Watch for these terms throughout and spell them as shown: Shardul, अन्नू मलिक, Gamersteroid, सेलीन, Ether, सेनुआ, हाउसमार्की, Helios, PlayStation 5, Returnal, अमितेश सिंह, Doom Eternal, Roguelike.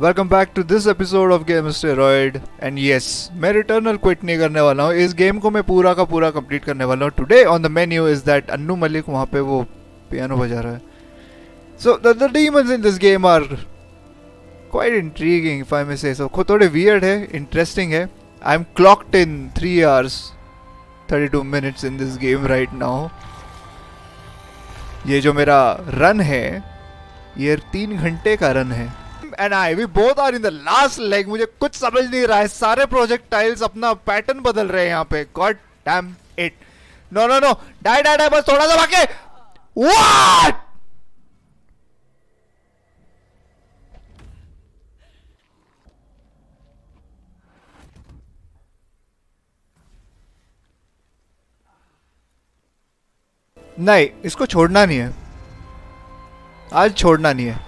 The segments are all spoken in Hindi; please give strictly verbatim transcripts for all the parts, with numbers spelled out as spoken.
Welcome back to this episode of Gamesteroid and yes मैं रिटर्नल क्विट नहीं करने वाला हूँ। इस गेम को मैं पूरा का पूरा कंप्लीट करने वाला हूँ। Today on the menu is that अन्नू मलिक वहाँ पे वो पियानो बजा रहा है। So the demons in this game are quite intriguing if I may say so. थोड़े वियर्ड है, इंटरेस्टिंग है। I am clocked in three hours thirty two minutes in this game right now. ये जो मेरा रन है ये तीन घंटे का रन है and I we both are in the last leg। मुझे कुछ समझ नहीं रहा है, सारे प्रोजेक्टाइल्स अपना पैटर्न बदल रहे हैं यहाँ पे। God damn it! No no no! Die die die! बस थोड़ा सा बाकी। What? नहीं, इसको छोड़ना नहीं है, आज छोड़ना नहीं है।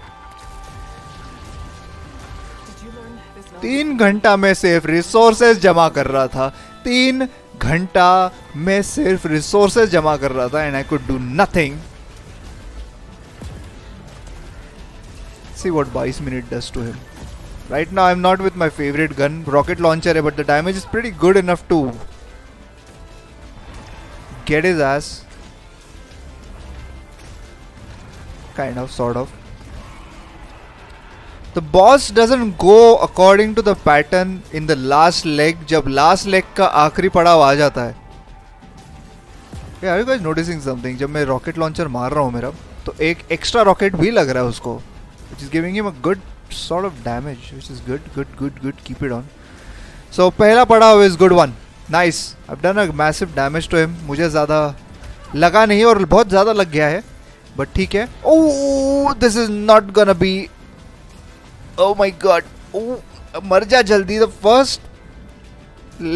तीन घंटा में सिर्फ रिसोर्सेज जमा कर रहा था, तीन घंटा में सिर्फ रिसोर्सेज जमा कर रहा था and I could do nothing. See what बाईस minute does to him. Right now I am not with my favourite gun, rocket launcher है, but the damage is pretty good enough to get his ass kind of sort of. The boss doesn't go according to the pattern in the last leg जब last leg का आखिरी पड़ाव आ जाता है। Hey, are you guys noticing something? जब मैं rocket launcher मार रहा हूँ मेरा तो एक extra rocket भी लग रहा है उसको, which is giving him a good sort of damage, which is good, good, good, good. Keep it on. So पहला पड़ाव is good one. Nice. I've done a massive damage to him. मुझे ज़्यादा लगा नहीं और बहुत ज़्यादा लग गया है, but ठीक है। Oh, this is not gonna be. Oh my God! Oh, मर जा जल्दी। The first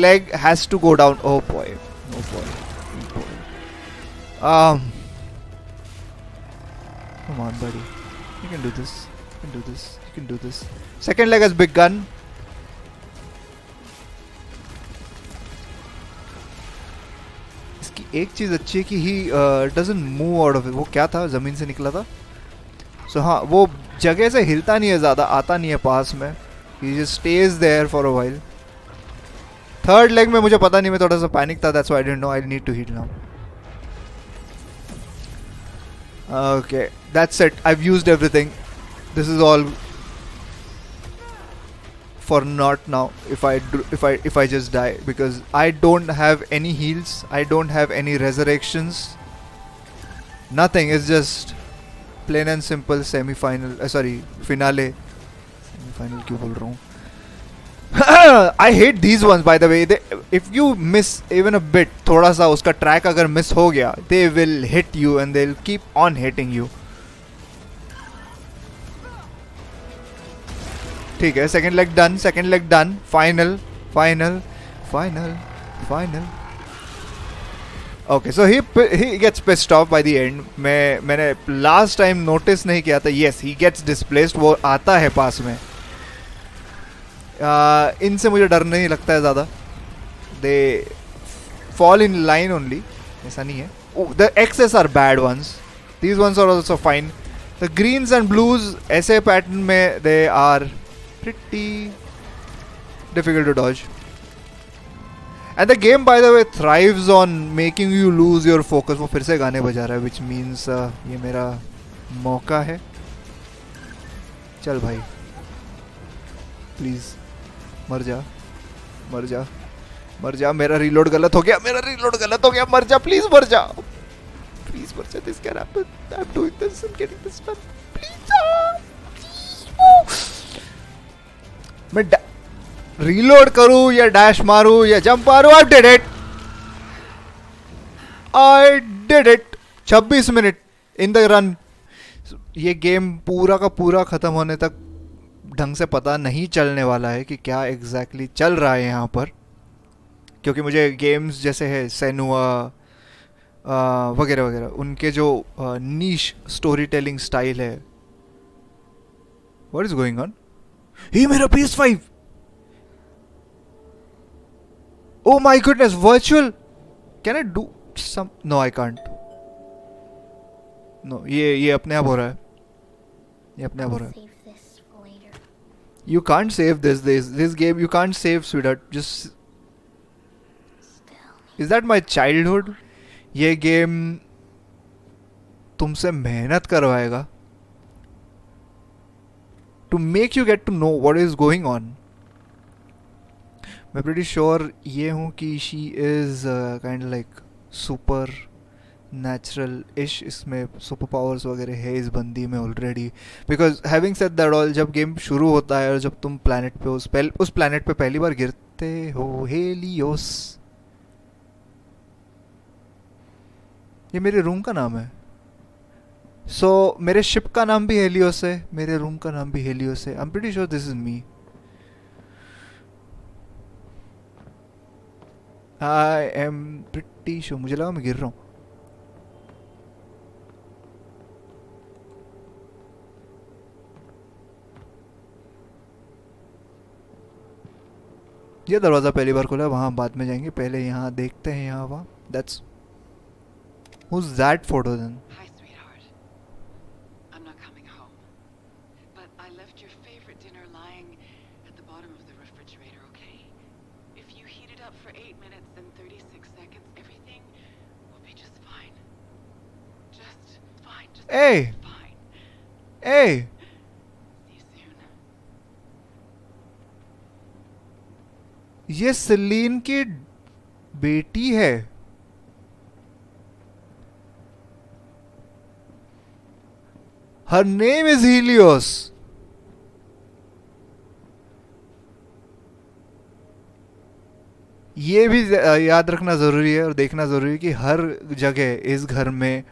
leg has to go down. Oh boy! Oh boy! Oh boy! Um, come on, buddy. You can do this. You can do this. You can do this. Second leg has begun. इसकी एक चीज अच्छी है कि he doesn't move out of it. वो क्या था? जमीन से निकला था। So हाँ, वो जगह से हिलता नहीं है, ज़्यादा आता नहीं है पास में। He just stays there for a while. Third leg में मुझे पता नहीं, मैं थोड़ा सा पैनिक था, that's why I didn't know. I need to heal now. Okay, that's it. I've used everything. This is all for naught now. If I do, if I if I just die because I don't have any heals. I don't have any resurrections. Nothing. It's just plain and simple semifinal, sorry finale. Semifinal क्यों बोल रहा हूँ? I hate these ones by the way. If you miss even a bit, थोड़ा सा उसका ट्रैक अगर मिस हो गया, they will hit you and they will keep on hitting you. ठीक है, second leg done, second leg done. Final final final final. Okay, so he he gets pissed off by the end. मैं मैंने लास्ट टाइम नोटिस नहीं किया था। येस, ही गेट्स डिस्प्लेस्ड, वो आता है पास में। uh, इनसे मुझे डर नहीं लगता है ज़्यादा। They fall in line only, ऐसा नहीं है। The axes are bad ones, these ones are also fine. The greens and blues ऐसे पैटर्न में they are pretty difficult to dodge. And the game, by the way, thrives on making you lose your focus. वो फिर से गाने बजा रहा है, which means uh, ये मेरा मौका है। चल भाई, please, मर जा, मर जा, मर जा। मेरा reload गलत हो गया, मेरा reload गलत हो गया। मर जा, please मर जा, please मर जा। This can happen. I'm doing this. I'm getting this done. Please, ah, please. मैं रीलोड करूं या डैश मारूं या जंप मारूं? I did it, I did it. छब्बीस मिनट इन द रन। ये गेम पूरा का पूरा ख़त्म होने तक ढंग से पता नहीं चलने वाला है कि क्या एग्जैक्टली exactly चल रहा है यहाँ पर, क्योंकि मुझे गेम्स जैसे है सेनुआ वगैरह वगैरह उनके जो नीश स्टोरी टेलिंग स्टाइल है। What is going on? ही मेरा P S five! Oh my goodness, virtual. Can I do some? No, I can't. No, ये ये अपने आप हो रहा है, ये अपने आप हो रहा है। You can't save this, this, this game, you can't save, sweetheart, just... Is that my childhood? ये गेम तुमसे मेहनत करवाएगा. To make you get to know what is going on. मैं pretty sure ये हूँ कि she is uh, kind of like super natural ish, इसमें सुपर पावर्स वगैरह है इस बंदी में already. Because having said that all, जब गेम शुरू होता है और जब तुम प्लैनेट पे उस पहल उस प्लैनेट पे पहली बार गिरते हो, हेलियोस, ये मेरे रूम का नाम है. सो so, मेरे शिप का नाम भी हेलियोस है, मेरे रूम का नाम भी हेलियोस है. I am pretty sure this is me. I am pretty sure. मुझे लगा मैं गिर रहा हूँ. ये दरवाज़ा पहली बार खुला, वहाँ बाद में जाएंगे, पहले यहाँ देखते हैं यहाँ वहाँ. That's who's that photo then? Hi sweetheart, I'm not coming home, but I left your favorite dinner lying at the bottom of the refrigerator, okay? If you heat it up for eight minutes and thirty-six seconds, everything will be just fine. Just fine, just hey. fine. Hey! ये सेलीन की बेटी है. Her name is Helios. ये भी याद रखना जरूरी है और देखना जरूरी है कि हर जगह इस घर में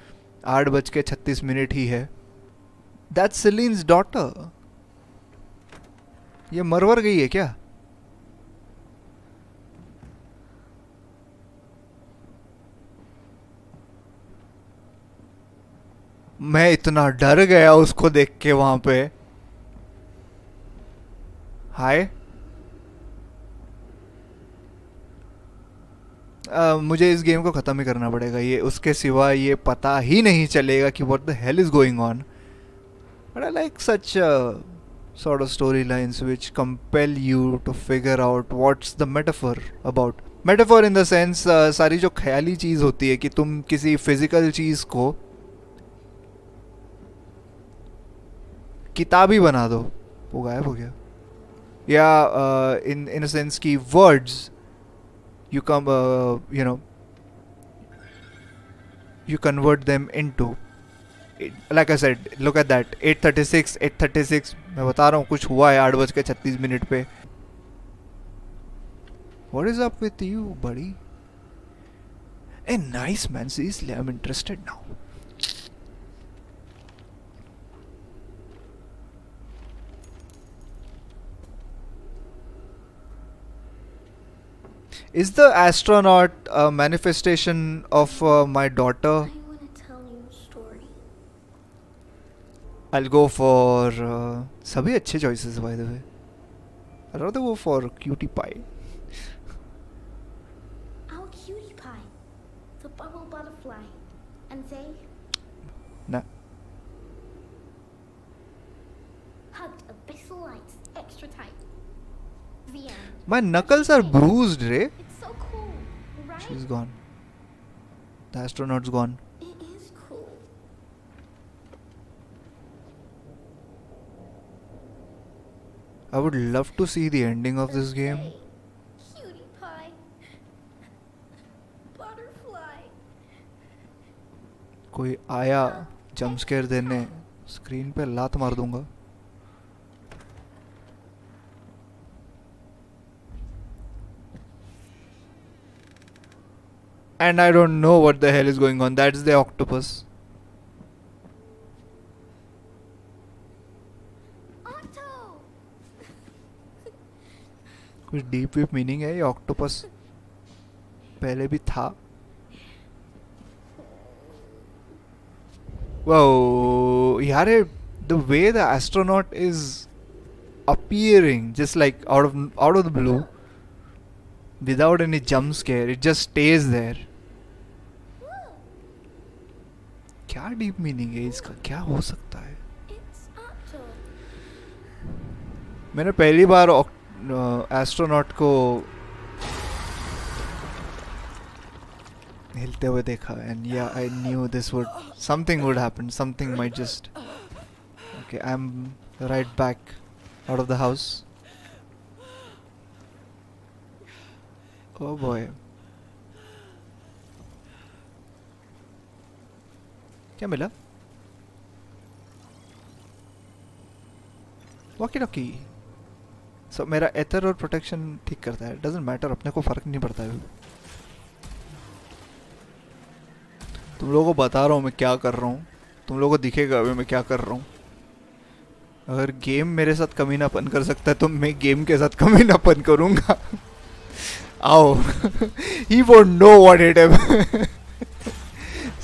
आठ बज के छत्तीस मिनट ही है. That's Selene's daughter. ये मरवर गई है क्या? मैं इतना डर गया उसको देख के वहां पे. हाय, मुझे इस गेम को खत्म ही करना पड़ेगा. ये उसके सिवा ये पता ही नहीं चलेगा कि what the hell is going on. But I like such sort of story lines which compel you to figure out what's the metaphor about. Metaphor in the sense सारी जो ख्याली चीज होती है कि तुम किसी फिजिकल चीज को किताबी बना दो, वो गायब हो गया. या इन इन सेंस की words you come you know you convert them into. Like I said, look at that. At thirty six at thirty six. मैं बता रहा हूँ कुछ हुआ है आठ बज के छत्तीस मिनट पे. What is up with you buddy? A nice man, seriously I am interested now. Is the astronaut a manifestation of uh, my daughter? I want to tell you a story. I'll go for uh, सभी अच्छे choices by the way. I'd rather go for cutie pie. Our cutie pie, the bubble butterfly, and they. Nah. Hugged a bit lights extra tight. My knuckles are bruised, Ray. It's so cool, right? She's gone. The astronaut's gone. It is cool. I would love to see the ending of this game. Cutie pie, butterfly. कोई आया jump scare देने, screen पे लात मार दूँगा. And I don't know what the hell is going on. That's the octopus. Octo. कुछ deep meaning है ये octopus. पहले भी था. Wow, यारे, the way the astronaut is appearing, just like out of out of the blue, without any jump scare, it just stays there. क्या डीप मीनिंग है इसका? क्या हो सकता है? मैंने पहली बार एस्ट्रोनॉट को हिलते हुए देखा एंड या I knew this would something would happen something might just okay I am right back out of the house oh boy क्या मिला वॉकी टॉकी सो मेरा एथर और प्रोटेक्शन ठीक करता है डजंट मैटर अपने को फर्क नहीं पड़ता है तुम लोगों को बता रहा हूँ मैं क्या कर रहा हूँ तुम लोगों को दिखेगा अभी मैं क्या कर रहा हूँ अगर गेम मेरे साथ कमीनापन कर सकता है तो मैं गेम के साथ कमीनापन करूँगा आओ he won't know what it is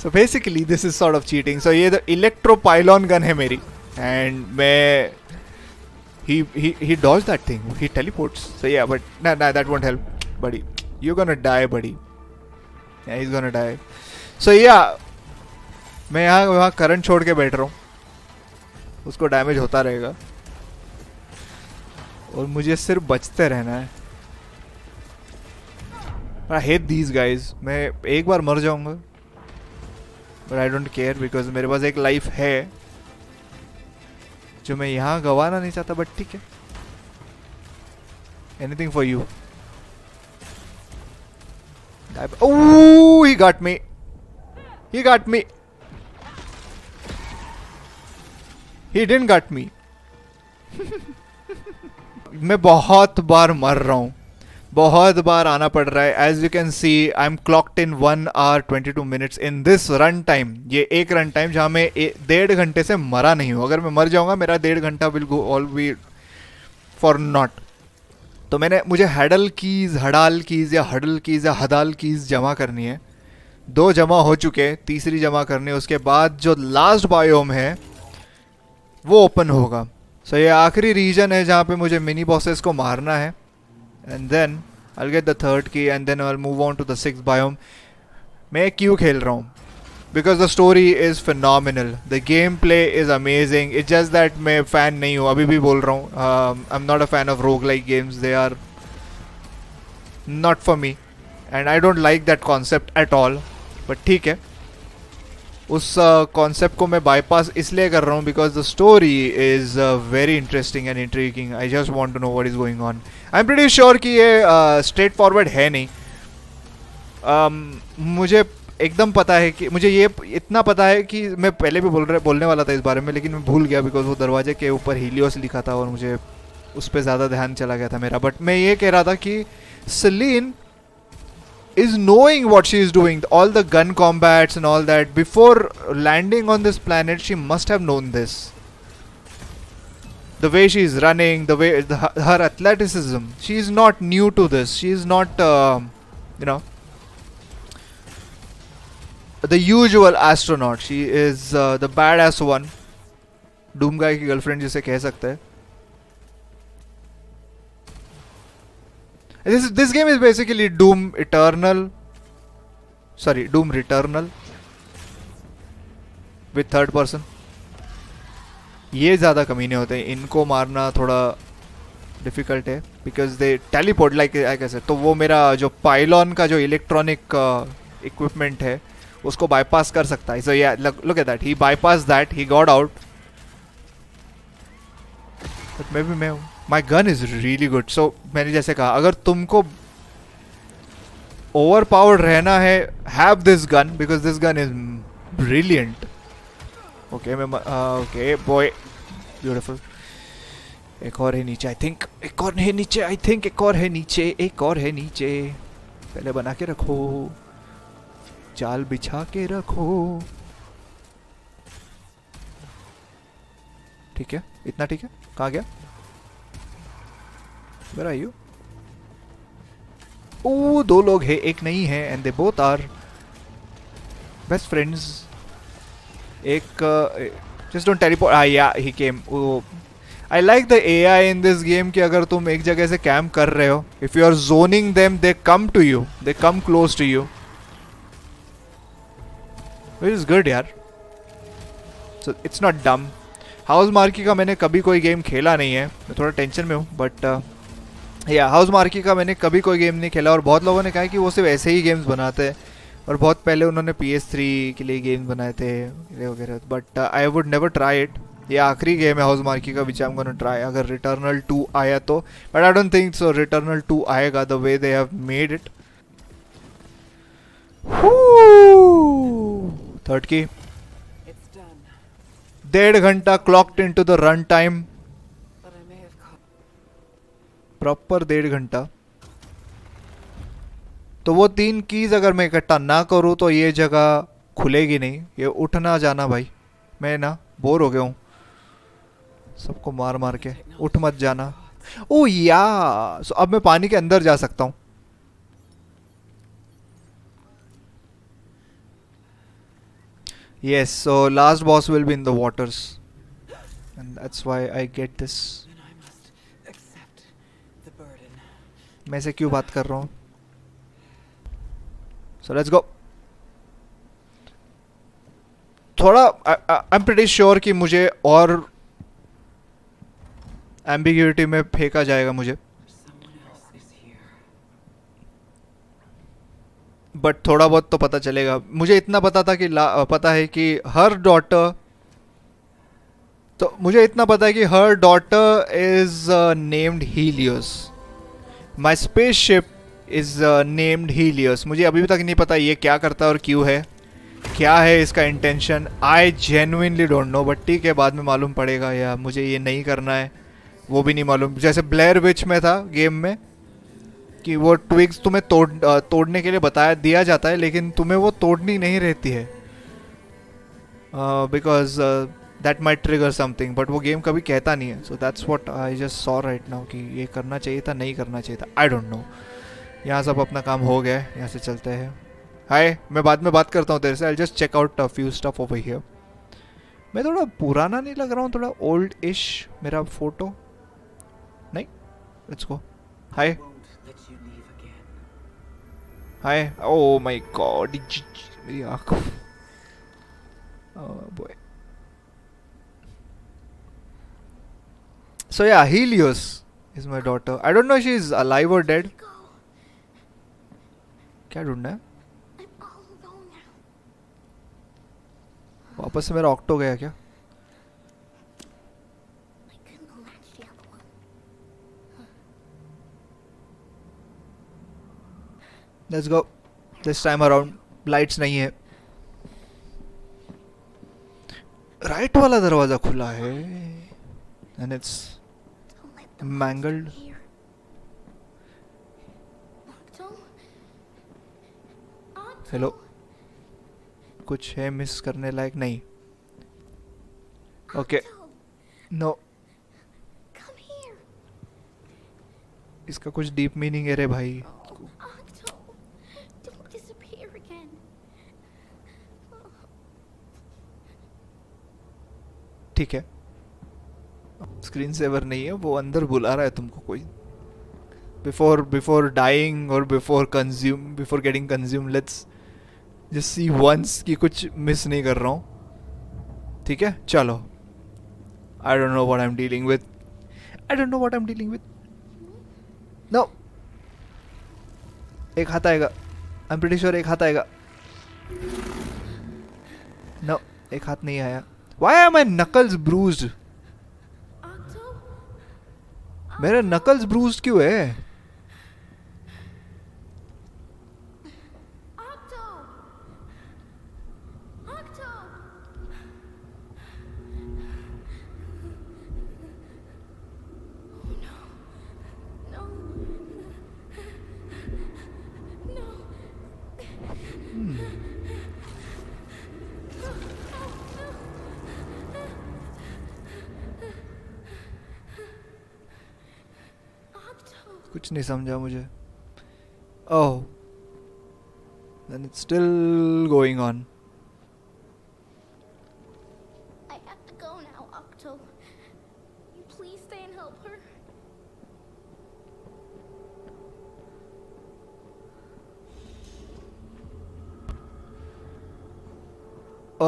so basically this is sort of cheating so ये तो इलेक्ट्रो पाइलॉन गन है मेरी and मैं he he he dodged that thing he teleports so yeah but nah nah that won't help buddy you're gonna die buddy yeah he's gonna die so so, या yeah, मैं यहाँ वहाँ करंट छोड़ के बैठ रहा हूँ उसको डैमेज होता रहेगा और मुझे सिर्फ बचते रहना है आई हेट दीज गाइज मैं एक बार मर जाऊँगा but I don't care because मेरे पास एक लाइफ है जो मैं यहाँ गंवाना नहीं चाहता बट ठीक है anything for you oh he got me He got me. He didn't got me. मैं बहुत बार मर रहा हूँ बहुत बार आना पड़ रहा है As you can see, I'm clocked in one hour twenty-two minutes in this run time. ये एक रन टाइम जहाँ मैं डेढ़ घंटे से मरा नहीं हूँ अगर मैं मर जाऊँगा मेरा डेढ़ घंटा will go all be for naught. तो मैंने मुझे हडल कीज हडाल कीज या हडल कीज या हदाल कीज जमा करनी है दो जमा हो चुके तीसरी जमा करने उसके बाद जो लास्ट बायोम है वो ओपन होगा सो so, ये आखिरी रीजन है जहाँ पे मुझे मिनी बॉसेस को मारना है and then I get the third key and then I move on to the sixth biome मैं क्यों खेल रहा हूँ because the story is phenomenal the gameplay is amazing it's just that मैं फ़ैन नहीं हूँ अभी भी बोल रहा हूँ I am not a fan of rogue like games they are not for me and I don't like that concept at all but ठीक है उस कॉन्सेप्ट uh, को मैं बाईपास इसलिए कर रहा हूँ because the story is very interesting and intriguing I just want to know what is going on I am pretty sure कि ये स्ट्रेट uh, फॉरवर्ड है नहीं um, मुझे एकदम पता है कि मुझे ये इतना पता है कि मैं पहले भी बोल रहा बोलने वाला था इस बारे में लेकिन मैं भूल गया बिकॉज वो दरवाजे के ऊपर हीलियोस लिखा था और मुझे उस पर ज़्यादा ध्यान चला गया था मेरा बट मैं ये कह रहा था कि सेलीन is knowing what she is doing all the gun combats and all that before landing on this planet she must have known this the way she is running the way the, her athleticism she is not new to this she is not uh, you know the usual astronaut she is uh, the badass one Doom guy ki girlfriend jise keh sakte hai This this game is basically Doom Eternal, sorry Doom Returnal with third person. ये ज़्यादा कमीने होते हैं इनको मारना थोड़ा difficult है because they teleport like I said तो वो मेरा जो pylon का जो electronic uh, equipment है उसको bypass कर सकता है so yeah look look at that he bypassed that he got out but maybe मैं My gun is really good. So मैंने जैसे कहा अगर तुमको overpowered रहना है have this gun because this gun is brilliant. Okay मैं uh, okay boy beautiful. एक और है नीचे I think एक और है नीचे I think एक और है नीचे एक और है नीचे पहले बना के रखो जाल बिछा के रखो ठीक है इतना ठीक है कहाँ गया Where are you? Oh, दो लोग हैं एक नहीं है and they both are best friends. एक uh, just don't teleport. Ah yeah, he came. Oh, I like the A I in this game कि अगर तुम एक जगह से कैम्प कर रहे हो, if you are zoning them, they come to you. They come close to you. Which is good यार. So it's not dumb. हाउसमार्की का मैंने कभी कोई गेम खेला नहीं है, मैं थोड़ा टेंशन में हूँ, बट या हाउसमार्की का मैंने कभी कोई गेम नहीं खेला। और बहुत लोगों ने कहा है कि वो सिर्फ ऐसे ही गेम्स बनाते हैं और बहुत पहले उन्होंने पी एस थ्री के लिए गेम्स बनाए थे वगैरह, but I would never try it. ये आखिरी गेम है हाउसमार्की का which I am gonna try, अगर रिटर्नल टू आया तो, but I don't think so Returnal two आएगा the way they have made it. Third key डेढ़ घंटा clocked into the run time, proper डेढ़ घंटा। तो वो तीन कीज अगर मैं इकट्ठा ना करूँ तो ये जगह खुलेगी नहीं। ये उठना जाना भाई, मैं ना बोर हो गया हूँ सबको मार मार के। उठ मत जाना। ओ या सो अब मैं पानी के अंदर जा सकता हूँ। Yes, so last boss will be in the waters, and that's why I get this. Then I must accept the burden. मैं से क्यों बात कर रहा हूँ? So let's go. थोड़ा I'm pretty sure कि मुझे और ambiguity में फेंका जाएगा मुझे, बट थोड़ा बहुत तो पता चलेगा। मुझे इतना पता था कि ला, पता है कि हर डॉटर तो मुझे इतना पता है कि हर daughter is named Helios, my spaceship is named Helios. मुझे अभी तक नहीं पता ये क्या करता है और क्यों है, क्या है इसका intention. I genuinely don't know, but ठीक है बाद में मालूम पड़ेगा। या मुझे ये नहीं करना है वो भी नहीं मालूम। जैसे ब्लेयर विच में था गेम में कि वो ट्विग्स तुम्हें तोड़ तोड़ने के लिए बताया दिया जाता है, लेकिन तुम्हें वो तोड़नी नहीं रहती है because that might trigger something, but वो गेम कभी कहता नहीं है। So that's what I just saw right now कि ये करना चाहिए था, नहीं करना चाहिए था, आई डोंट नो। यहाँ सब अपना काम हो गया है, यहाँ से चलते हैं। हाय, मैं बाद में बात करता हूँ तेरे से। I just check out few stuff over here. मैं थोड़ा पुराना नहीं लग रहा हूँ, थोड़ा ओल्ड इश मेरा फोटो नहीं। Let's go. Hi hi. Oh my god मेरी आँख। Oh boy. So yeah Helios is my daughter. I don't know she is alive और डेड। क्या ढूंढना है? वापस से मेरा ऑक्टो गया क्या? Let's go. This time around lights नहीं है। राइट वाला दरवाजा खुला है and it's mangled. हेलो, कुछ है मिस करने लायक? नहीं। ओके नो, इसका कुछ डीप मीनिंग है रे भाई। ठीक है, स्क्रीन सेवर नहीं है, वो अंदर बुला रहा है तुमको कोई। बिफोर बिफोर डाइंग और before consume before getting consume, let's just see once कि कुछ मिस नहीं कर रहा हूँ। ठीक है चलो। I don't know what I am dealing with, I don't know what I am dealing with. No, एक हाथ आएगा, आई एम प्रीटी श्योर एक हाथ आएगा। नो, एक हाथ नहीं आया। Why are my knuckles bruised? मेरे knuckles bruised क्यों है? कुछ नहीं समझा मुझे। ओह, then it's still going on. I have to go now, Octo. You please stay and help her.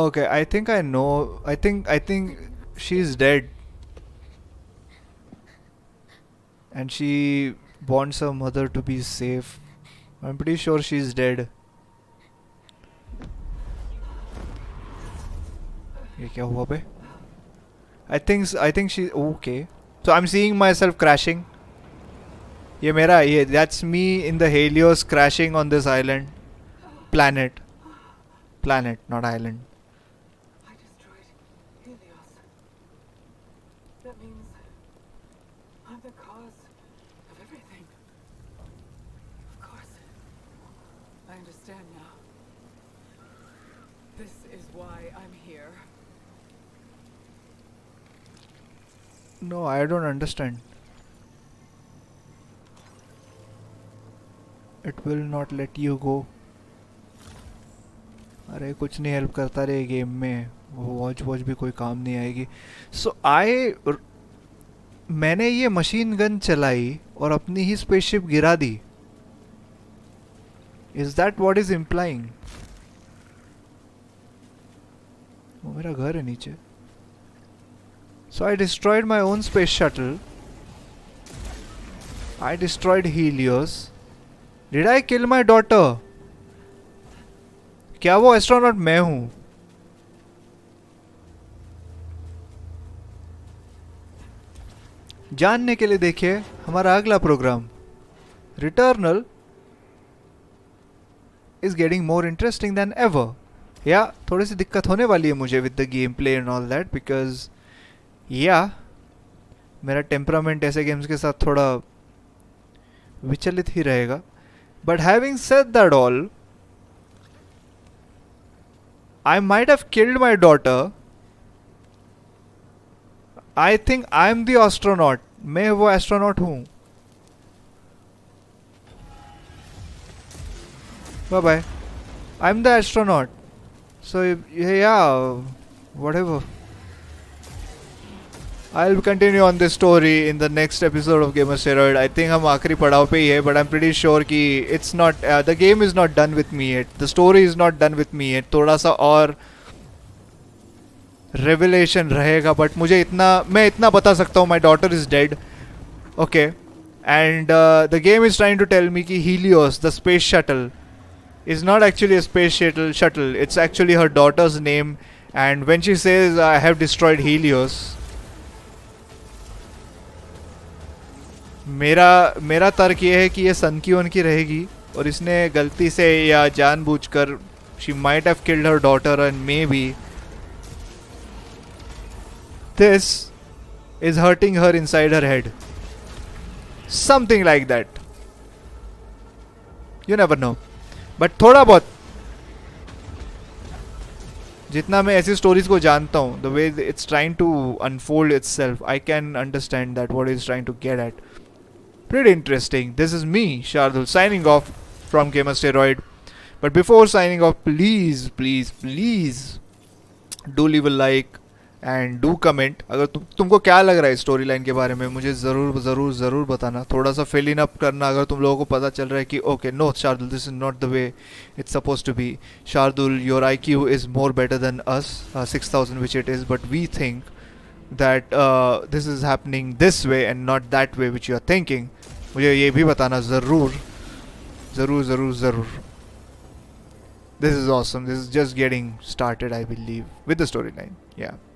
Okay, I think I know. I think I think she's dead. And she wants her mother to be safe. I'm pretty sure she's dead. क्या हुआ बे? I think I think she okay. So I'm seeing myself crashing. ये मेरा ये that's me in the Helios crashing on this island, planet, planet not island. I destroyed Helios. That means I'm the cause of everything. Of course, I understand now. This is why I'm here. No, I don't understand. It will not let you go. अरे कुछ नहीं हेल्प करता रे गेम में, वो वॉच वॉच भी कोई काम नहीं आएगी. सो so, आई मैंने ये मशीन गन चलाई और अपनी ही स्पेसशिप गिरा दी. Is that what is implying? वो मेरा घर है नीचे. So I destroyed my own space shuttle. I destroyed Helios. Did I kill my daughter? क्या वो astronaut मैं हूँ? जानने के लिए देखिए हमारा अगला programme. Returnal is getting more interesting than ever. या थोड़ी सी दिक्कत होने वाली है मुझे with the gameplay and all that because या yeah, मेरा टेम्परामेंट ऐसे गेम्स के साथ थोड़ा विचलित ही रहेगा. But having said that all, I might have killed my daughter. I think I am the astronaut. मैं वो एस्ट्रोनॉट हूँ. Bye bye. I am the astronaut. So yeah whatever. I will continue on this story in the next episode of Gamersteroid. आई थिंक हम आखिरी पड़ाव पे ही है but I am pretty sure कि it's not the game is not done with me yet. The story is not done with me yet. थोड़ा सा और रेवलेशन रहेगा बट मुझे इतना मैं इतना बता सकता हूँ. My daughter is dead. Okay and the game is trying to tell me कि Helios the space shuttle is not actually a space shuttle shuttle it's actually her daughter's name. And when she says I have destroyed Helios, मेरा मेरा तर्क ये है कि ये सन की उनकी रहेगी और इसने गलती से या जानबूझकर she might have killed her daughter and maybe this is hurting her inside her head, something like that. You never know. But थोड़ा बहुत जितना मैं ऐसी स्टोरीज को जानता हूँ, the way it's trying to unfold itself, I can understand that what is trying to get at. Pretty interesting. This is me, Shardul, signing off from Gamersteroid. But before signing off, please, please, please do leave a like and do comment. अगर तुम तुमको क्या लग रहा है स्टोरी लाइन के बारे में मुझे ज़रूर ज़रूर ज़रूर बताना. थोड़ा सा fill in up करना अगर तुम लोगों को पता चल रहा है कि okay, no Shardul, this is not the way it's supposed to be. Shardul, your I Q is more better than us, uh, six thousand which it is, but we think that uh, this is happening this way and not that way which you are thinking. मुझे ये भी बताना ज़रूर ज़रूर ज़रूर ज़रूर. This is awesome. This is just getting started, I believe, with the storyline. Yeah.